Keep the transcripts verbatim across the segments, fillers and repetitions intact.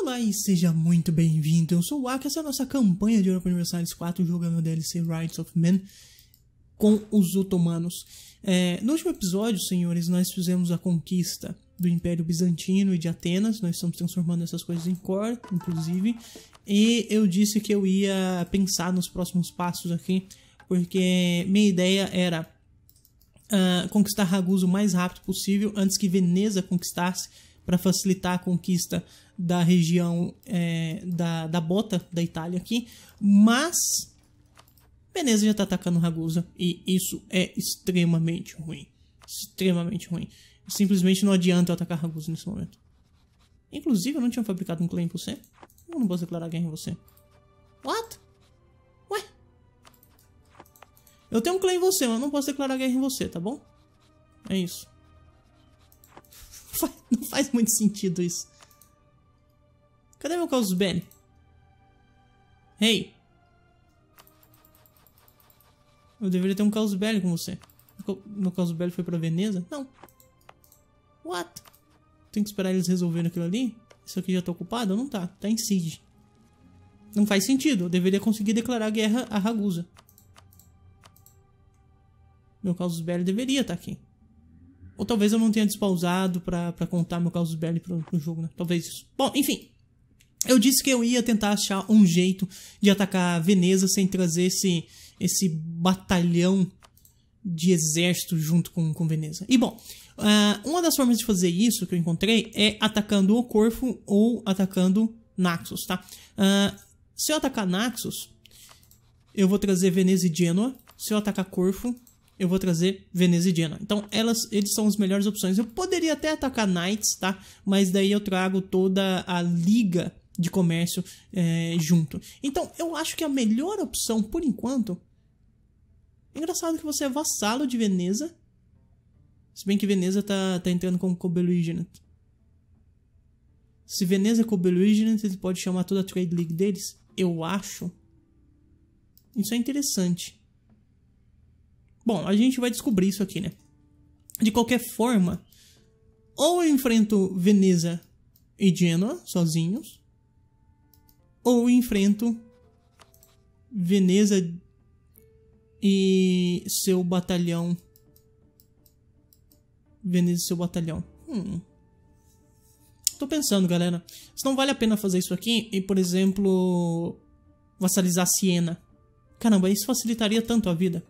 Olá e seja muito bem-vindo, eu sou o Waka, essa é a nossa campanha de Europa Universalis quatro, jogando o D L C Rights of Man com os Otomanos. É, no último episódio, senhores, nós fizemos a conquista do Império Bizantino e de Atenas, nós estamos transformando essas coisas em core, inclusive, e eu disse que eu ia pensar nos próximos passos aqui, porque minha ideia era uh, conquistar Ragusa o mais rápido possível, antes que Veneza conquistasse, para facilitar a conquista da região é, da, da bota da Itália aqui, mas Veneza já está atacando Ragusa e isso é extremamente ruim, extremamente ruim. Simplesmente não adianta eu atacar Ragusa nesse momento. Inclusive eu não tinha fabricado um clã em você, eu não posso declarar guerra em você. What? Ué? Eu tenho um clã em você, mas não posso declarar guerra em você, tá bom? É isso. Não faz muito sentido isso. Cadê meu Casus Belli? Hey! Eu deveria ter um Casus Belli com você. Meu Casus Belli foi pra Veneza? Não. What? Tem que esperar eles resolverem aquilo ali? Isso aqui já tá ocupado? Não tá. Tá em siege. Não faz sentido. Eu deveria conseguir declarar guerra a Ragusa. Meu Casus Belli deveria estar aqui. Ou talvez eu não tenha despausado pra, pra contar meu Casus Belli pro, pro jogo, né? Talvez isso. Bom, enfim. Eu disse que eu ia tentar achar um jeito de atacar a Veneza sem trazer esse, esse batalhão de exército junto com, com Veneza. E bom, uh, uma das formas de fazer isso que eu encontrei é atacando o Corfu ou atacando Naxos, tá? Uh, se eu atacar Naxos, eu vou trazer Veneza e Genoa. Se eu atacar Corfu, eu vou trazer Veneza e Genoa. Então, elas, eles são as melhores opções. Eu poderia até atacar Knights, tá? Mas daí eu trago toda a liga de comércio é, junto. Então, eu acho que a melhor opção, por enquanto... Engraçado que você é vassalo de Veneza. Se bem que Veneza tá, tá entrando como co-belligerant. Se Veneza é co-belligerant, ele pode chamar toda a Trade League deles. Eu acho. Isso é interessante. Bom, a gente vai descobrir isso aqui, né? De qualquer forma, ou eu enfrento Veneza e Genoa sozinhos, ou eu enfrento Veneza e seu batalhão. Veneza e seu batalhão. Hum. Tô pensando, galera. Se não vale a pena fazer isso aqui e, por exemplo, vassalizar Siena. Caramba, isso facilitaria tanto a vida.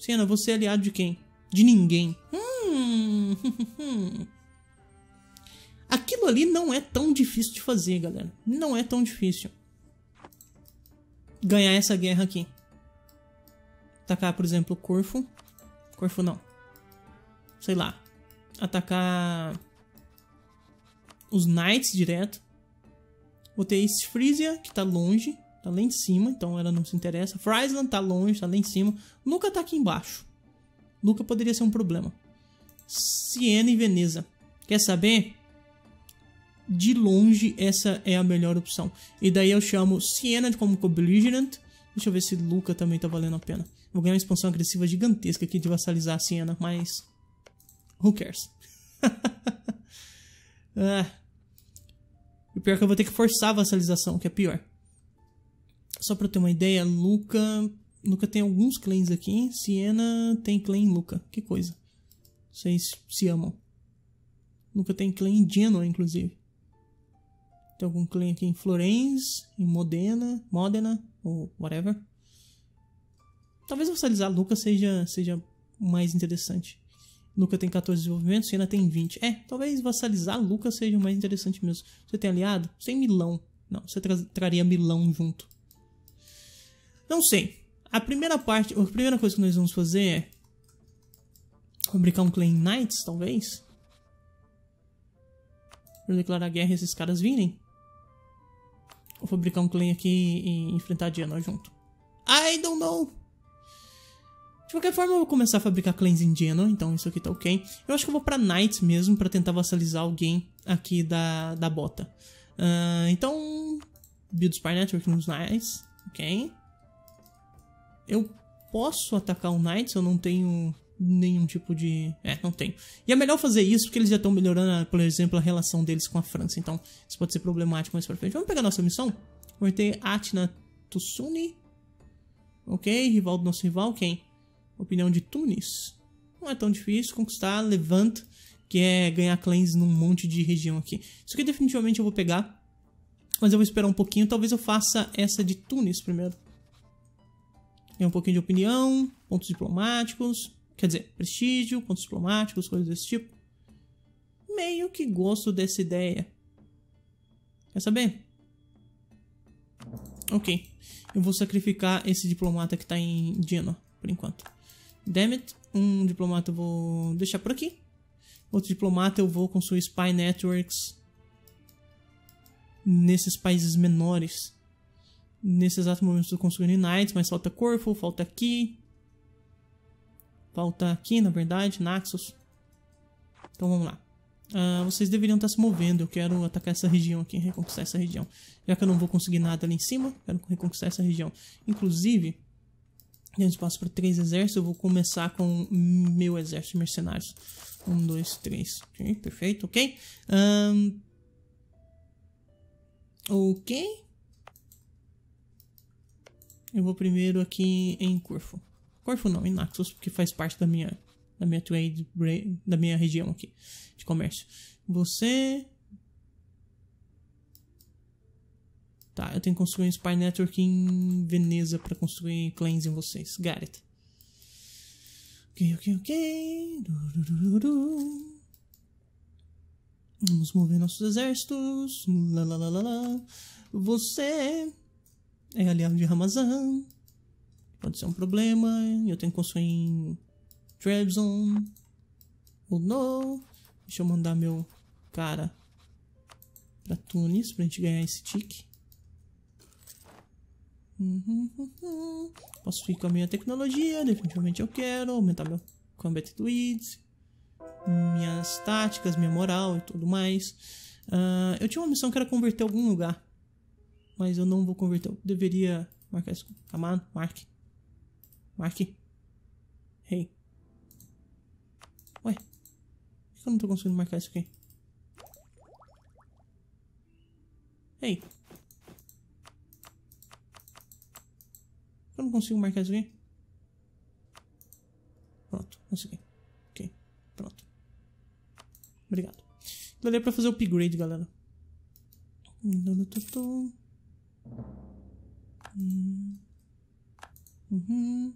Siena, você é aliado de quem? De ninguém. Hum. Aquilo ali não é tão difícil de fazer, galera. Não é tão difícil. Ganhar essa guerra aqui. Atacar, por exemplo, Corfu. Corfu não. Sei lá. Atacar os Knights direto. Botei esse Frisia, que tá longe. Tá lá em cima, então ela não se interessa. Friesland tá longe, tá lá em cima. Luca tá aqui embaixo. Luca poderia ser um problema. Siena e Veneza. Quer saber? De longe, essa é a melhor opção. E daí eu chamo Siena como co-belligerant. Deixa eu ver se Luca também tá valendo a pena. Vou ganhar uma expansão agressiva gigantesca aqui de vassalizar a Siena, mas... Who cares? ah. O pior é que eu vou ter que forçar a vassalização, que é pior. Só pra eu ter uma ideia, Luca... Luca tem alguns clãs aqui. Siena tem clã em Luca. Que coisa. Vocês se amam. Luca tem clã em Genoa, inclusive. Tem algum clã aqui em Florence, em Modena, Modena, ou whatever. Talvez vassalizar Luca seja, seja mais interessante. Luca tem quatorze desenvolvimentos, Siena tem vinte. É, talvez vassalizar Luca seja mais interessante mesmo. Você tem aliado? Você tem Milão. Não, você tra traria Milão junto. Não sei. A primeira parte, a primeira coisa que nós vamos fazer é fabricar um clã em Knights, talvez. Pra declarar guerra e esses caras virem. Vou fabricar um clã aqui e enfrentar a Genoa junto. I don't know! De qualquer forma, eu vou começar a fabricar clãs em Genoa, então isso aqui tá ok. Eu acho que eu vou pra Knights mesmo, pra tentar vassalizar alguém aqui da, da bota. Uh, então, build Spy Network nos Knights, ok. Eu posso atacar o Knights, eu não tenho nenhum tipo de... É, não tem. E é melhor fazer isso porque eles já estão melhorando, por exemplo, a relação deles com a França. Então, isso pode ser problemático mais pra frente. Vamos pegar nossa missão? Vamos ter Atina Tussuni. Ok, rival do nosso rival. Quem? Opinião de Tunis. Não é tão difícil conquistar. Levante, que é ganhar clãs num monte de região aqui. Isso aqui definitivamente eu vou pegar. Mas eu vou esperar um pouquinho. Talvez eu faça essa de Tunis primeiro. Tem um pouquinho de opinião. Pontos diplomáticos. Quer dizer, prestígio, pontos diplomáticos, coisas desse tipo. Meio que gosto dessa ideia. Quer saber? Ok. Eu vou sacrificar esse diplomata que tá em Genoa, por enquanto. Dammit. Um diplomata eu vou deixar por aqui. Outro diplomata eu vou construir spy networks nesses países menores. Nesse exato momento eu tô construindo Knights, mas falta Corfu, falta aqui... Falta aqui, na verdade, Naxos. Então vamos lá. Uh, vocês deveriam estar se movendo. Eu quero atacar essa região aqui, reconquistar essa região. Já que eu não vou conseguir nada ali em cima, quero reconquistar essa região. Inclusive, tem espaço para três exércitos. Eu vou começar com meu exército de mercenários. Um, dois, três. Ok, perfeito, ok. Um... Ok. Eu vou primeiro aqui em Corfu. Corfu não, em Naxos, porque faz parte da minha, da minha trade, da minha região aqui, de comércio. Você... Tá, eu tenho que construir um spy network em Veneza pra construir clãs em vocês. Got it. Ok, ok, ok. Du, du, du, du. Vamos mover nossos exércitos. Lá, lá, lá, lá, lá. Você é aliado de Ramazan. Pode ser um problema. Eu tenho que construir em Trabzon. Ou não. Deixa eu mandar meu cara pra Tunis pra gente ganhar esse tique. Uhum, uhum. Posso ficar com a minha tecnologia. Definitivamente eu quero. Aumentar meu combat druids. Minhas táticas, minha moral e tudo mais. Uh, eu tinha uma missão que era converter algum lugar. Mas eu não vou converter. Eu deveria marcar isso. Come on, marque. Marque. Hey. Ué. Por que eu não tô conseguindo marcar isso aqui? Hey. Por que eu não consigo marcar isso aqui? Pronto, consegui. Ok, pronto. Obrigado. Daria pra fazer o upgrade, galera. Uhum.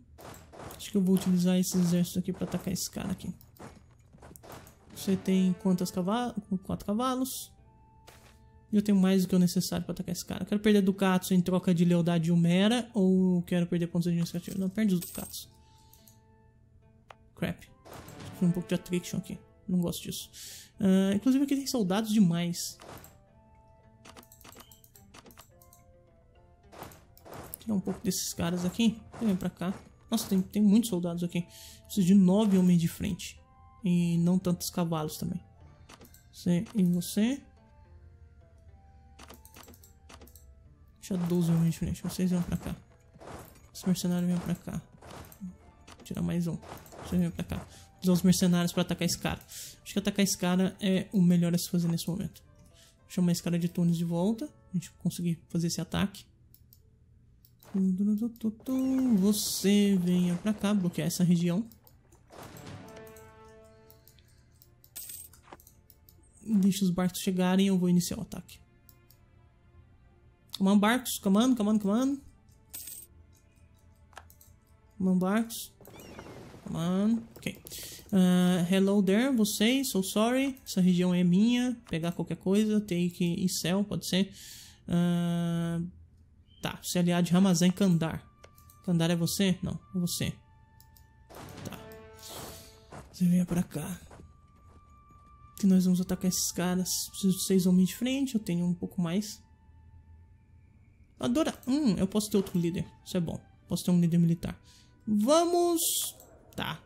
Acho que eu vou utilizar esse exército aqui pra atacar esse cara aqui. Você tem quantas cavalos? Quatro cavalos. E eu tenho mais do que o necessário pra atacar esse cara. Eu quero perder ducatos em troca de lealdade de Humera. Ou quero perder pontos administrativos. Não, perde os ducatos. Crap. Tem um pouco de attrition aqui. Não gosto disso. Uh, inclusive aqui tem soldados demais. Tirar um pouco desses caras aqui. Vem pra cá. Nossa, tem, tem muitos soldados aqui. Preciso de nove homens de frente. E não tantos cavalos também. Você e você. Deixa doze homens de frente. Vocês vêm pra cá. Os mercenários vêm pra cá. Vou tirar mais um. Vocês vêm pra cá. Vou usar os mercenários pra atacar esse cara. Acho que atacar esse cara é o melhor a se fazer nesse momento. Vou chamar esse cara de Tunis de volta. A gente conseguir fazer esse ataque. Você venha pra cá, bloquear essa região. Deixa os barcos chegarem, eu vou iniciar o ataque. Come on, barcos, come on, come on, come on. Come on, barcos. Come on, ok. Uh, hello there, vocês, so sorry. Essa região é minha, pegar qualquer coisa, take e sell, pode ser. Ahn... Uh... Tá, você é aliado de Ramazan em Kandar. Kandar é você? Não, é você. Tá. Você vem pra cá. Que nós vamos atacar esses caras. Preciso de seis homens de frente, eu tenho um pouco mais. Adora. Hum, eu posso ter outro líder. Isso é bom. Posso ter um líder militar. Vamos. Tá.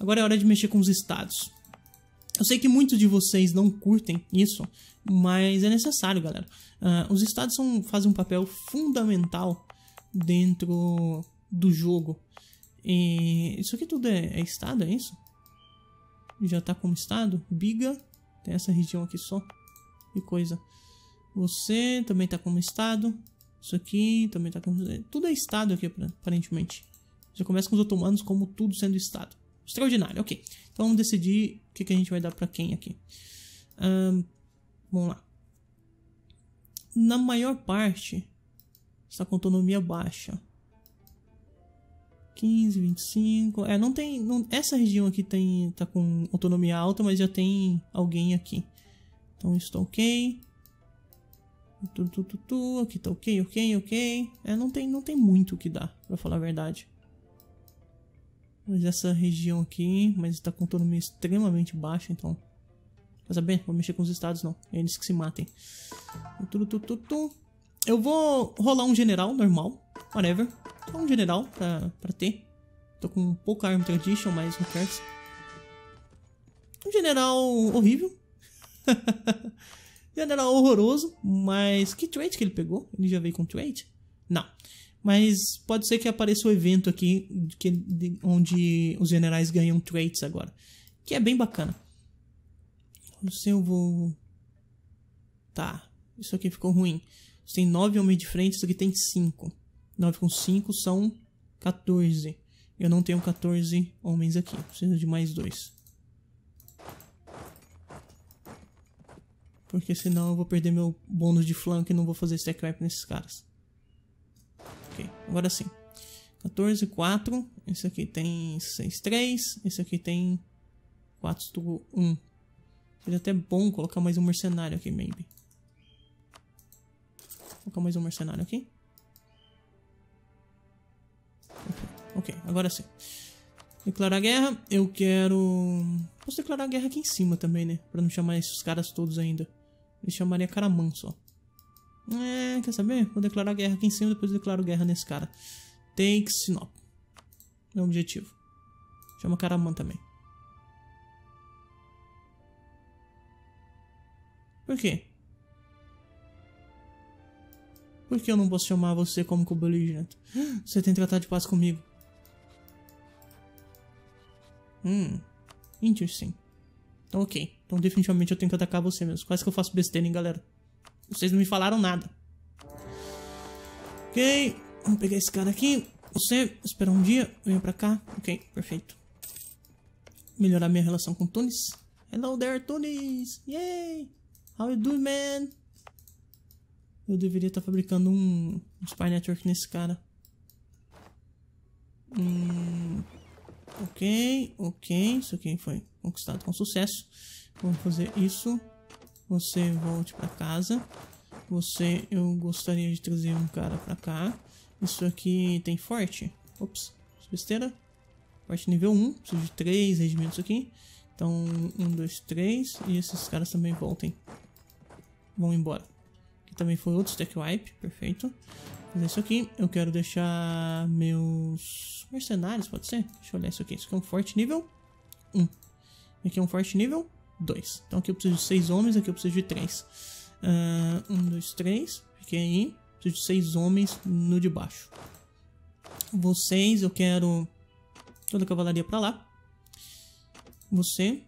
Agora é hora de mexer com os estados. Eu sei que muitos de vocês não curtem isso, mas é necessário, galera. Uh, os estados são, fazem um papel fundamental dentro do jogo. E isso aqui tudo é, é estado, é isso? já tá como estado. Biga, tem essa região aqui só. Que coisa. Você também tá como estado. Isso aqui também tá como... Tudo é estado aqui, aparentemente. Já começa com os otomanos como tudo sendo estado. Extraordinário, ok. Então vamos decidir o que, que a gente vai dar pra quem aqui. Um, vamos lá. Na maior parte, está com autonomia baixa. quinze, vinte e cinco... É, não tem... Não, essa região aqui tem, tá com autonomia alta, mas já tem alguém aqui. Então isso tá ok. Tu, tu, tu, tu, aqui tá ok, ok, ok. É, não tem, não tem muito o que dá, pra falar a verdade. Mas essa região aqui... Mas tá com autonomia extremamente baixa, então... Quer saber? Vou mexer com os estados, não. É eles que se matem. Tu, tu, tu, tu. Eu vou rolar um general normal. Whatever. Só um general pra, pra ter. Tô com pouca Arm Tradition, mas não quero. Um general horrível. General horroroso, mas... Que trait que ele pegou? Ele já veio com trait? Não. Mas pode ser que apareça o um evento aqui que, de, onde os generais ganham traits agora. Que é bem bacana. Não sei, eu vou... Tá. Isso aqui ficou ruim. Isso tem nove homens de frente, isso aqui tem cinco. nove com cinco são quatorze. Eu não tenho quatorze homens aqui. Preciso de mais dois. Porque senão eu vou perder meu bônus de flanco e não vou fazer stack wipe nesses caras. Ok, agora sim. quatorze, quatro. Esse aqui tem seis, três. Esse aqui tem quatro, um. Seria até bom colocar mais um mercenário aqui, maybe. Vou colocar mais um mercenário aqui. Ok, agora sim. Declarar guerra. Eu quero... Posso declarar guerra aqui em cima também, né? Pra não chamar esses caras todos ainda. Eu chamaria Karaman só. É, quer saber? Vou declarar guerra aqui em cima, depois declaro guerra nesse cara. Take Sinop. Meu objetivo. Chama Karaman também. Por quê? Por que eu não posso chamar você como cobeligente? Você tem tratado de paz comigo. Hum, interesting. Então ok, então definitivamente eu tenho que atacar você mesmo. Quase que eu faço besteira, hein, galera. Vocês não me falaram nada. Ok, vamos pegar esse cara aqui. Você, espera um dia, venha pra cá. Ok, perfeito. Melhorar minha relação com Tunis. Hello there, Tunis. Yay, how you doing, man? Eu deveria estar tá fabricando um, um Spy Network nesse cara. Hum, ok, ok. Isso aqui foi conquistado com sucesso. Vamos fazer isso. Você volte pra casa. Você, eu gostaria de trazer um cara pra cá. Isso aqui tem forte. Ops, besteira. Forte nível um. Preciso de três regimentos aqui. Então, um, dois, três. E esses caras também voltem. Vão embora. Também foi outro stack wipe, perfeito. Fazer isso aqui, eu quero deixar meus mercenários, pode ser? Deixa eu olhar isso aqui, isso aqui é um forte nível um. Aqui é um forte nível dois. Então aqui eu preciso de seis homens, aqui eu preciso de três. um, dois, três. Aqui aí, preciso de seis homens no de baixo. Vocês, eu quero toda a cavalaria pra lá. Você.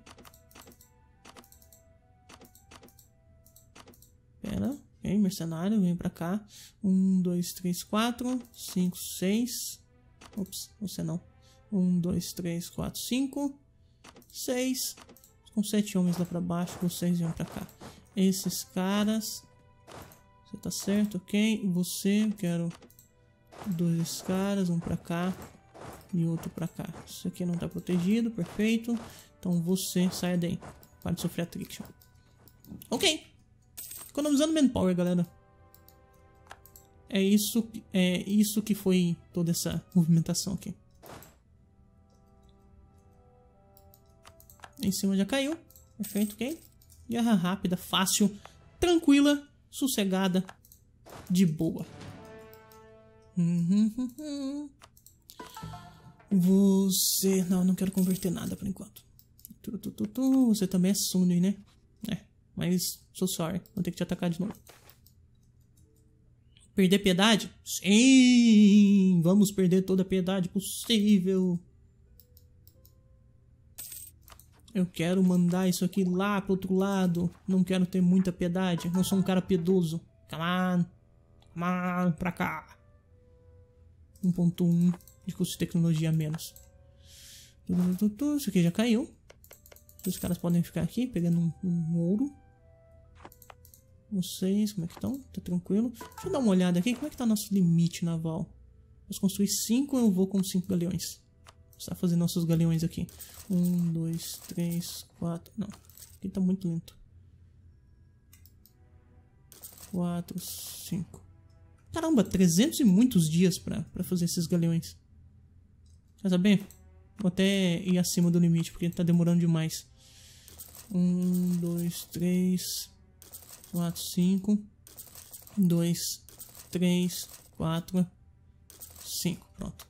Pera. Ok, mercenário, vem pra cá. um, dois, três, quatro, cinco, seis. Ops, você não. um, dois, três, quatro, cinco, seis. Com sete homens lá pra baixo, vocês vêm pra cá. Esses caras. Você tá certo, ok. Você, quero dois caras, um pra cá e outro pra cá. Isso aqui não tá protegido, perfeito. Então você, sai daí. Para de sofrer attrition. Ok. Economizando manpower, galera. É isso, é isso que foi toda essa movimentação aqui. Em cima já caiu. Perfeito, ok? Guerra rápida, fácil, tranquila, sossegada, de boa. Uhum, uhum, uhum. Você... Não, não quero converter nada por enquanto. Tu, tu, tu, tu. Você também é Sunni, né? É. Mas, so sorry, vou ter que te atacar de novo. Perder piedade? Sim! Vamos perder toda a piedade possível. Eu quero mandar isso aqui lá pro outro lado. Não quero ter muita piedade. Não sou um cara piedoso. Come on. Come on. Pra cá. um ponto um de custo de tecnologia a menos. Isso aqui já caiu. Os caras podem ficar aqui pegando um, um ouro. Vocês, como é que estão? Tá tranquilo. Deixa eu dar uma olhada aqui. Como é que tá nosso limite naval? Vamos construir cinco, eu vou com cinco galeões. Está fazendo nossos galeões aqui. Um, dois, três, quatro. Não, aqui tá muito lento. Quatro, cinco. Caramba, trezentos e muitos dias pra, pra fazer esses galeões. Quer saber? Vou até ir acima do limite, porque tá demorando demais. Um, dois, três, quatro, cinco. Um, dois, três, quatro, cinco. Pronto.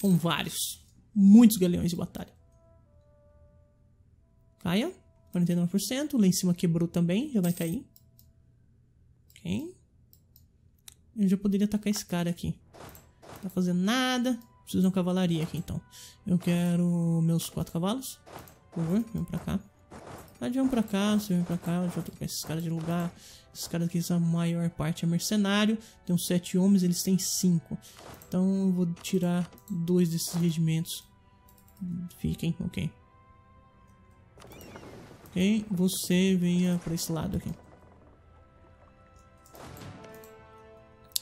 Com vários. Muitos galeões de batalha. Caia. quarenta e nove por cento. Lá em cima quebrou também. Já vai cair. Ok. Eu já poderia atacar esse cara aqui. Não tá fazendo nada. Preciso de uma cavalaria aqui, então. Eu quero meus quatro cavalos. Por favor, vem pra cá. Ah, vem pra cá, você vem pra cá. Deixa eu trocar esses caras de lugar. Esses caras aqui, a maior parte é mercenário. Tem uns sete homens, eles têm cinco. Então eu vou tirar dois desses regimentos. Fiquem, ok. Ok, você venha pra esse lado aqui.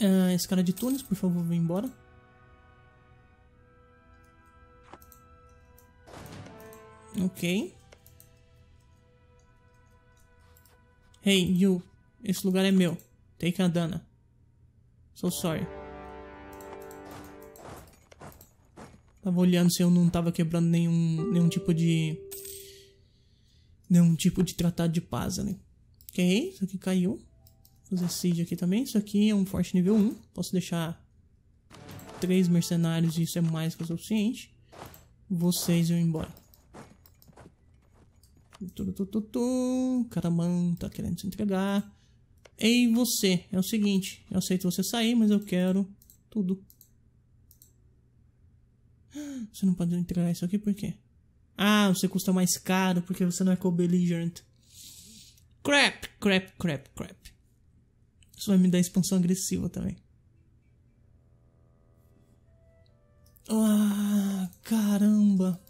Ah, esse cara de Tunis, por favor, vem embora. Ok. Hey, you. Esse lugar é meu. Take a Dana. So sorry. Tava olhando se eu não tava quebrando nenhum, nenhum tipo de... Nenhum tipo de tratado de paz ali. Ok, isso aqui caiu. Vou fazer siege aqui também. Isso aqui é um forte nível um. Posso deixar três mercenários e isso é mais que o suficiente. Vocês vão embora. Karaman tá querendo se entregar. Ei, você, é o seguinte. Eu aceito você sair, mas eu quero tudo. Você não pode entregar isso aqui, por quê? Ah, você custa mais caro porque você não é co-belligerant. Crap, crap, crap, crap. Isso vai me dar expansão agressiva também. Ah, caramba.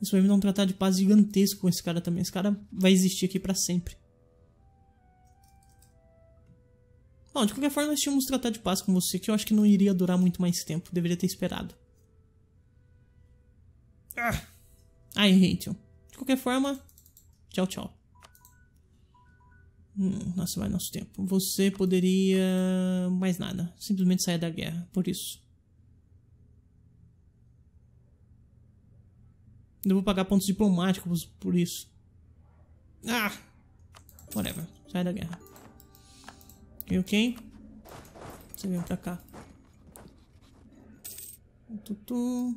Isso vai me dar um tratado de paz gigantesco com esse cara também. Esse cara vai existir aqui pra sempre. Bom, de qualquer forma, nós tínhamos um tratado de paz com você, que eu acho que não iria durar muito mais tempo. Deveria ter esperado. Ah, I hate you. De qualquer forma, tchau, tchau. Hum, nossa, vai nosso tempo. Você poderia... mais nada. Simplesmente sair da guerra, por isso. Eu vou pagar pontos diplomáticos por isso. Ah! Whatever. Sai da guerra. Ok, ok. Você vem pra cá. Tutu.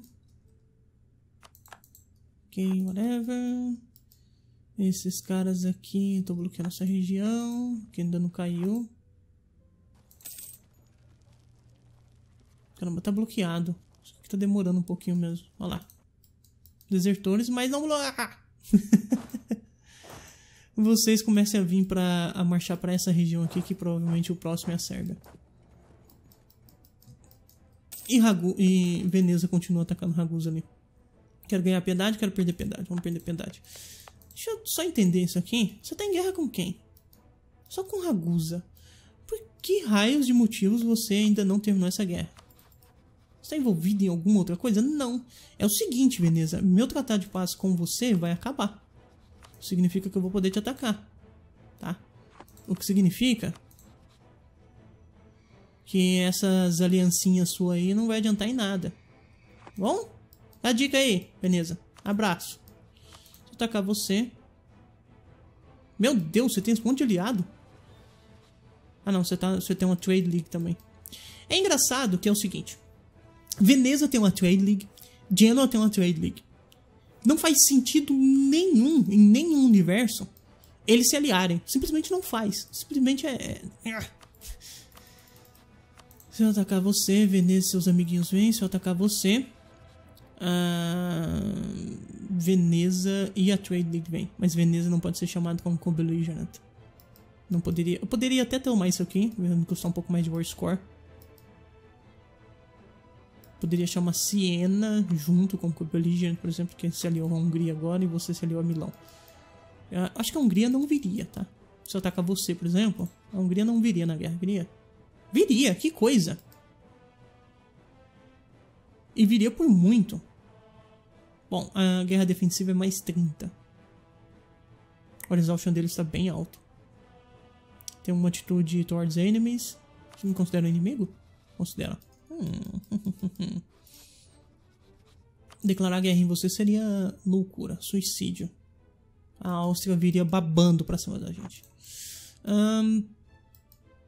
Ok, whatever. Esses caras aqui. Tô bloqueando essa região. Que ainda não caiu. Caramba, tá bloqueado. Isso aqui tá demorando um pouquinho mesmo. Olha lá. Desertores, mas não... Ah! Vocês comecem a vir pra... a marchar pra essa região aqui, que provavelmente o próximo é a Sérvia. E, Ragu... e Veneza continua atacando Ragusa ali. Quero ganhar piedade, quero perder piedade. Vamos perder piedade. Deixa eu só entender isso aqui. Você tá em guerra com quem? Só com Ragusa. Por que raios de motivos você ainda não terminou essa guerra? Está envolvido em alguma outra coisa? Não. É o seguinte, Veneza. Meu tratado de paz com você vai acabar. Significa que eu vou poder te atacar. Tá? O que significa... que essas aliancinhas suas aí não vai adiantar em nada. Bom? Dá a dica aí, Veneza. Abraço. Se eu atacar você... Meu Deus, você tem esse monte de aliado? Ah não, você, tá, você tem uma Trade League também. É engraçado que é o seguinte... Veneza tem uma Trade League, Genoa tem uma Trade League. Não faz sentido nenhum, em nenhum universo, eles se aliarem. Simplesmente não faz. Simplesmente é... Se eu atacar você, Veneza e seus amiguinhos vêm. Se eu atacar você, uh, Veneza e a Trade League vem. Mas Veneza não pode ser chamado como Cobeligerante. Não poderia... Eu poderia até tomar isso aqui, me custar um pouco mais de War Score. Poderia chamar Siena junto com Cobeligerante, por exemplo, que se aliou à Hungria agora e você se aliou a Milão. Eu acho que a Hungria não viria, tá? Se eu atacar você, por exemplo, a Hungria não viria na guerra, viria? Viria, que coisa! E viria por muito. Bom, a guerra defensiva é mais trinta. O exhaustion dele está bem alto. Tem uma atitude towards enemies. Você me considera um inimigo? Considera. Hum. Declarar guerra em você seria loucura, suicídio. A Áustria viria babando pra cima da gente. Um,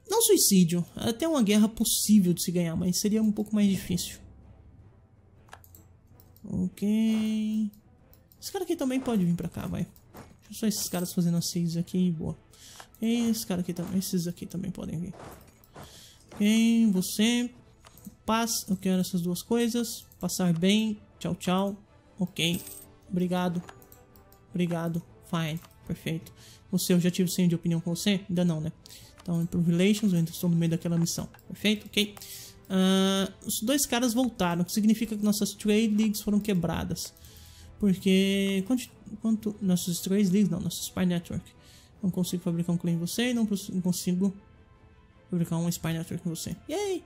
não suicídio. Até uma guerra possível de se ganhar, mas seria um pouco mais difícil. Ok. Esse cara aqui também pode vir pra cá, vai. Deixa só esses caras fazendo as seis aqui e boa. Esse cara aqui também. Esses aqui também podem vir. Ok, você. Paz. Eu quero essas duas coisas. Passar bem. Tchau, tchau. Ok. Obrigado. Obrigado. Fine. Perfeito. Você, eu já tive cem de opinião com você? Ainda não, né? Então, Improve Relations, eu ainda estou no meio daquela missão. Perfeito? Ok. Uh, os dois caras voltaram, o que significa que nossas Trade Leagues foram quebradas. Porque... Quanto... quanto nossas Trade Leagues? Não, nossas Spy Network. Não consigo fabricar um clã em você e não consigo fabricar um Spy Network em você. Yay!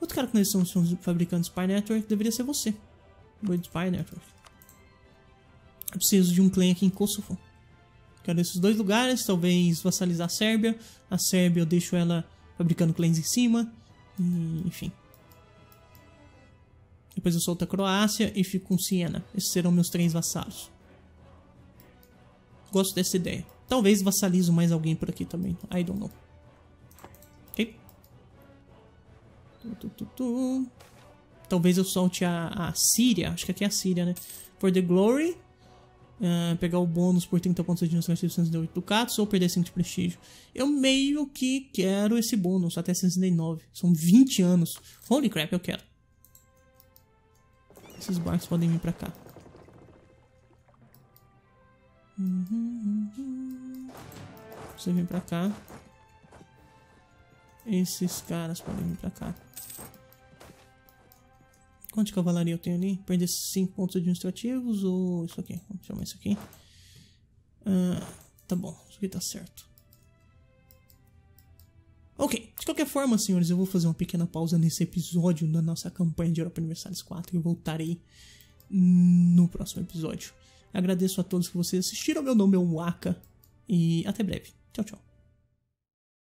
Outro cara que nós estamos fabricando Spy Network deveria ser você. Boa de Spy Network. Eu preciso de um clã aqui em Kosovo. Quero esses dois lugares, talvez vassalizar a Sérbia. A Sérbia eu deixo ela fabricando clãs em cima. E, enfim. Depois eu solto a Croácia e fico com Siena. Esses serão meus três vassalos. Gosto dessa ideia. Talvez vassalizo mais alguém por aqui também. I don't know. Ok. Tu, tu, tu, tu. Talvez eu solte a, a Síria. Acho que aqui é a Síria, né? For the glory. Uh, pegar o bônus por trinta pontos de dinâmica seiscentos e oito ducatos ou perder cinco de prestígio. Eu meio que quero esse bônus até sessenta e nove. São vinte anos. Holy crap, eu quero. Esses barcos podem vir pra cá. Você vem pra cá. Esses caras podem vir pra cá. Quanto de cavalaria eu tenho ali? Perder cinco pontos administrativos ou isso aqui? Vamos chamar isso aqui. Ah, tá bom, isso aqui tá certo. Ok, de qualquer forma, senhores, eu vou fazer uma pequena pausa nesse episódio da nossa campanha de Europa Universalis quatro e voltarei no próximo episódio. Agradeço a todos que vocês assistiram, meu nome é Waka e até breve. Tchau, tchau.